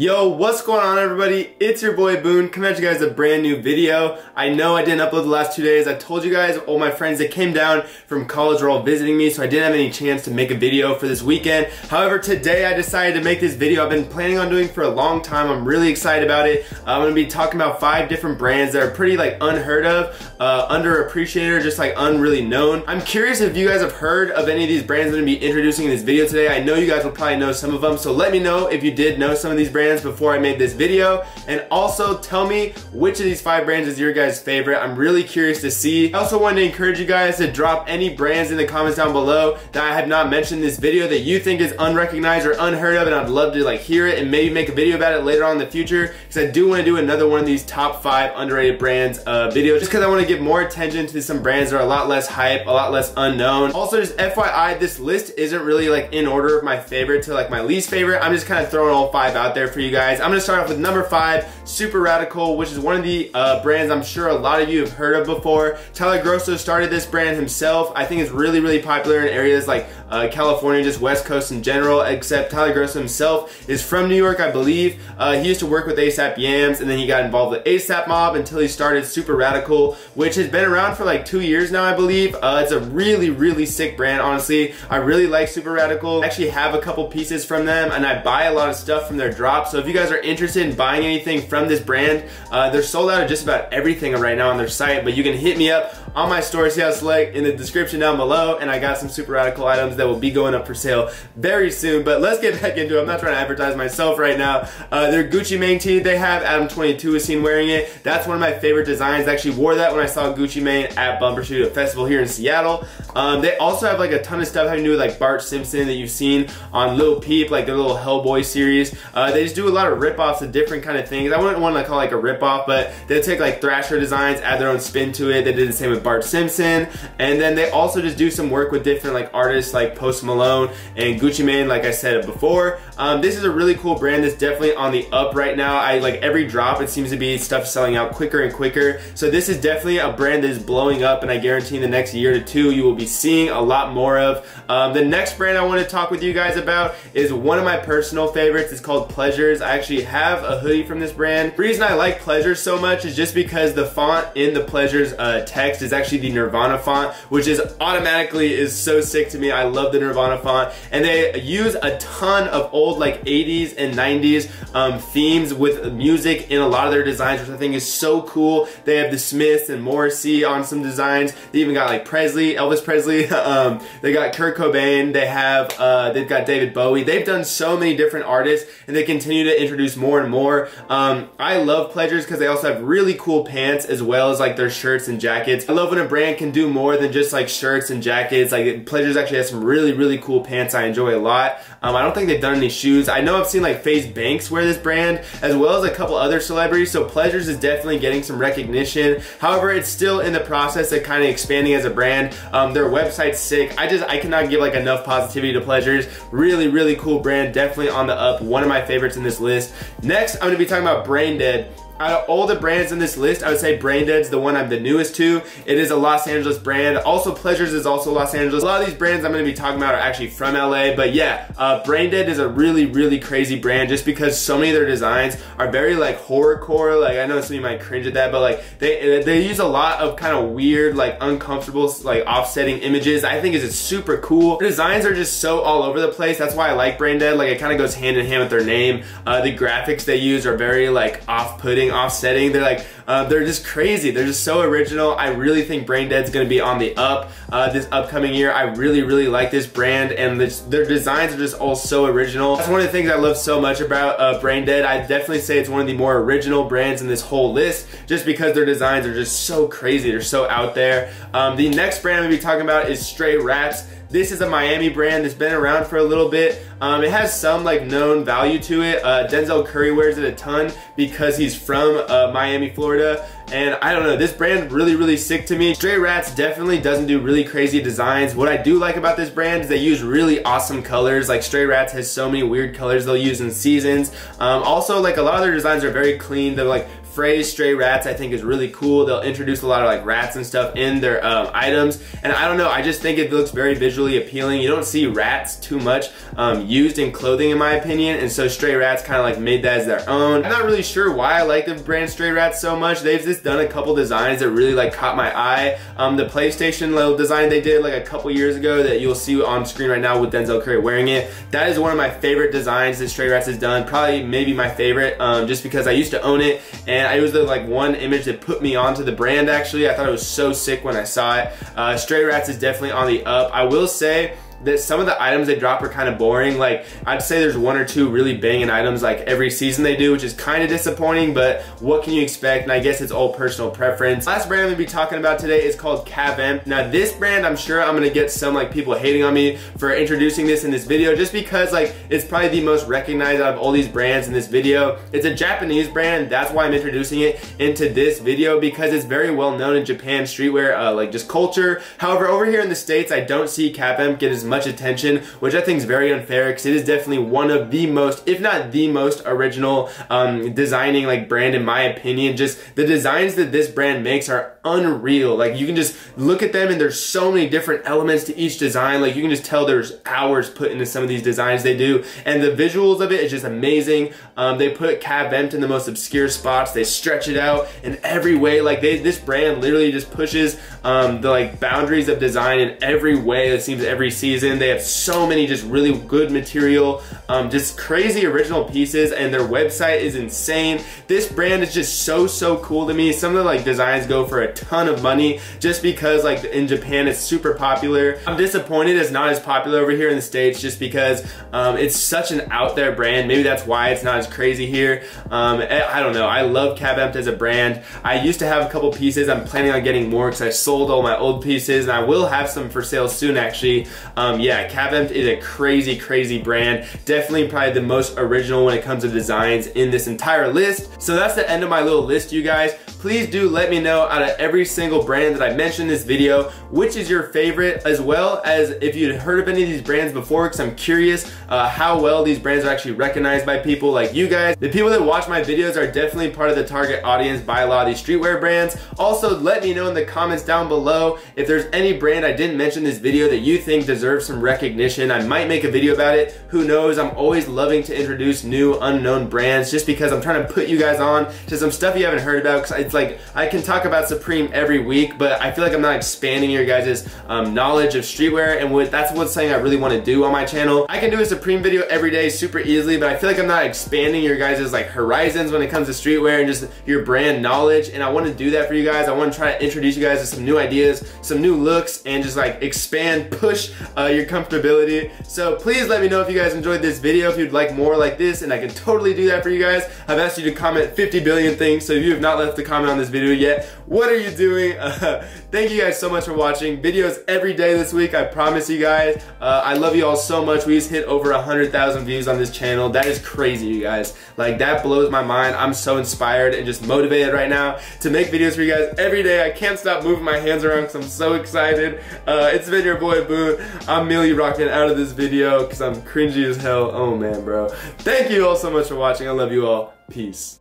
Yo, what's going on everybody? It's your boy Boone coming at you guys with a brand new video. I know I didn't upload the last 2 days. I told you guys all my friends that came down from college were all visiting me, so I didn't have any chance to make a video for this weekend. However, today I decided to make this video I've been planning on doing for a long time. I'm really excited about it. I'm going to be talking about 5 different brands that are pretty like unheard of, underappreciated, or just like unreally known. I'm curious if you guys have heard of any of these brands I'm going to be introducing in this video today. I know you guys will probably know some of them, so let me know if you did know some of these brands before I made this video, and also tell me which of these 5 brands is your guys' favorite. I'm really curious to see. I also wanted to encourage you guys to drop any brands in the comments down below that I have not mentioned in this video that you think is unrecognized or unheard of, and I'd love to like hear it and maybe make a video about it later on in the future, because I do want to do another one of these top 5 underrated brands video, just because I want to give more attention to some brands that are a lot less hype, a lot less unknown. Also, just FYI, this list isn't really like in order of my favorite to like my least favorite. I'm just kind of throwing all 5 out there for you guys. I'm gonna start off with number 5, Superrradical, which is one of the brands I'm sure a lot of you have heard of before. Tyler Grosso started this brand himself. I think it's really, really popular in areas like California, just West Coast in general, except Tyler Grosso himself is from New York, I believe. He used to work with ASAP Yams, and then he got involved with ASAP Mob until he started Superrradical, which has been around for like 2 years now, I believe. It's a really, really sick brand, honestly. I really like Superrradical. I actually have a couple pieces from them, and I buy a lot of stuff from their drops. So if you guys are interested in buying anything from this brand, they're sold out of just about everything right now on their site, but you can hit me up on my store, see how select in the description down below, and I got some Superrradical items that will be going up for sale very soon. But let's get back into it. I'm not trying to advertise myself right now. Their Gucci Mane tee they have, Adam 22 is seen wearing it. That's one of my favorite designs. I actually wore that when I saw Gucci Mane at Bumper Shoot, a festival here in Seattle. They also have like a ton of stuff having to do with like Bart Simpson that you've seen on Lil Peep, like their little Hellboy series. They just do a lot of rip-offs of different kind of things. I wouldn't want to call it like a rip-off, but they take like Thrasher designs, add their own spin to it. They did the same with Bart Simpson, and then they also just do some work with different like artists like Post Malone and Gucci Mane, like I said before. This is a really cool brand that's definitely on the up right now. I like every drop, it seems to be stuff selling out quicker and quicker. So this is definitely a brand that is blowing up, and I guarantee in the next year to 2 you will be seeing a lot more of. The next brand I want to talk with you guys about is one of my personal favorites. It's called Pleasures. I actually have a hoodie from this brand. The reason I like Pleasures so much is just because the font in the Pleasures text is actually the Nirvana font, which is automatically is so sick to me. I love the Nirvana font, and they use a ton of old like 80s and 90s themes with music in a lot of their designs, which I think is so cool. They have the Smiths and Morrissey on some designs. They even got like Presley, Elvis Presley. They got Kurt Cobain. They have they've got David Bowie. They've done so many different artists, and they continue to introduce more and more. I love Pleasures because they also have really cool pants as well as like their shirts and jackets. I love when a brand can do more than just like shirts and jackets. Like Pleasures actually has some really, really cool pants I enjoy a lot. I don't think they've done any shoes. I know I've seen like FaZe Banks wear this brand as well as a couple other celebrities, so Pleasures is definitely getting some recognition. However, it's still in the process of kind of expanding as a brand. Their website's sick. I cannot give like enough positivity to Pleasures. Really, really cool brand, definitely on the up. One of my favorites in this list. Next, I'm gonna be talking about Brain Dead. Out of all the brands in this list, I would say Brain Dead's the one I'm the newest to. It is a Los Angeles brand. Also, Pleasures is also Los Angeles. A lot of these brands I'm gonna be talking about are actually from LA, but yeah, Brain Dead is a really, really crazy brand just because so many of their designs are very like horrorcore. Like I know some of you might cringe at that, but like they use a lot of kind of weird, like uncomfortable, like offsetting images. I think it's super cool. Their designs are just so all over the place. That's why I like Brain Dead. Like it kind of goes hand in hand with their name. The graphics they use are very like off-putting, offsetting. They're like they're just crazy. They're just so original. I really think Brain Dead's gonna be on the up this upcoming year. I really, really like this brand, and their designs are just all so original. That's one of the things I love so much about Brain Dead. I definitely say it's one of the more original brands in this whole list just because their designs are just so crazy. They're so out there. The next brand I'm gonna be talking about is Stray Rats. This is a Miami brand that's been around for a little bit. It has some like known value to it. Denzel Curry wears it a ton because he's from Miami, Florida. And I don't know, this brand really, really sick to me. Stray Rats definitely doesn't do really crazy designs. What I do like about this brand is they use really awesome colors. Like Stray Rats has so many weird colors they'll use in seasons. Also, like a lot of their designs are very clean. They're like phrase Stray Rats, I think, is really cool. They'll introduce a lot of like rats and stuff in their items, and I don't know, I just think it looks very visually appealing. You don't see rats too much used in clothing, in my opinion, and so Stray Rats kind of like made that as their own. I'm not really sure why I like the brand Stray Rats so much. They've just done a couple designs that really like caught my eye. The PlayStation little design they did like a couple years ago that you'll see on screen right now with Denzel Curry wearing it, that is one of my favorite designs that Stray Rats has done, probably maybe my favorite, just because I used to own it, and it was the like one image that put me onto the brand. Actually, I thought it was so sick when I saw it. Stray Rats is definitely on the up. I will say that some of the items they drop are kind of boring. Like, I'd say there's one or two really banging items like every season they do, which is kind of disappointing, but what can you expect? And I guess it's all personal preference. Last brand I'm gonna be talking about today is called Cav Empt. Now this brand, I'm sure I'm gonna get some like people hating on me for introducing this in this video, just because like it's probably the most recognized out of all these brands in this video. It's a Japanese brand, that's why I'm introducing it into this video, because it's very well known in Japan streetwear, like just culture. However, over here in the States, I don't see Cav Empt get as much attention, which I think is very unfair, because it is definitely one of the most, if not the most original designing like brand, in my opinion. Just the designs that this brand makes are unreal. Like, you can just look at them and there's so many different elements to each design. Like, you can just tell there's hours put into some of these designs they do, and the visuals of it is just amazing. They put Cav Empt in the most obscure spots, they stretch it out in every way. Like, this brand literally just pushes the like boundaries of design in every way that seems every season. They have so many just really good material, just crazy original pieces, and their website is insane. This brand is just so cool to me. Some of the like designs go for a ton of money, just because like in Japan it's super popular. I'm disappointed it's not as popular over here in the States, just because it's such an out there brand. Maybe that's why it's not as crazy here. I don't know. I love Cav Empt as a brand. I used to have a couple pieces. I'm planning on getting more because I sold all my old pieces, and I will have some for sale soon, actually. Yeah, Cav Empt is a crazy brand. Definitely probably the most original when it comes to designs in this entire list. So that's the end of my little list, you guys. Please do let me know, out of every single brand that I mentioned in this video, which is your favorite, as well as if you'd heard of any of these brands before, because I'm curious how well these brands are actually recognized by people like you guys. The people that watch my videos are definitely part of the target audience by a lot of these streetwear brands. Also, let me know in the comments down below if there's any brand I didn't mention in this video that you think deserves some recognition. I might make a video about it, who knows. I'm always loving to introduce new unknown brands, just because I'm trying to put you guys on to some stuff you haven't heard about, because it's like, I can talk about Supreme every week, but I feel like I'm not expanding your guys' knowledge of streetwear, and that's what's something I really want to do on my channel. I can do a Supreme video every day super easily, but I feel like I'm not expanding your guys' like horizons when it comes to streetwear and just your brand knowledge, and I want to do that for you guys. I want to try to introduce you guys to some new ideas, some new looks, and just like expand, push your comfortability. So please let me know if you guys enjoyed this video, if you'd like more like this, and I can totally do that for you guys. I've asked you to comment 50 billion things, so if you have not left a comment on this video yet, what are you doing? Thank you guys so much for watching. Videos every day this week, I promise you guys. I love you all so much. We just hit over 100,000 views on this channel. That is crazy, you guys. Like, that blows my mind. I'm so inspired and just motivated right now to make videos for you guys every day. I can't stop moving my hands around because I'm so excited. It's been your boy Boone. I'm merely rocking out of this video because I'm cringy as hell. Oh man, bro. Thank you all so much for watching. I love you all. Peace.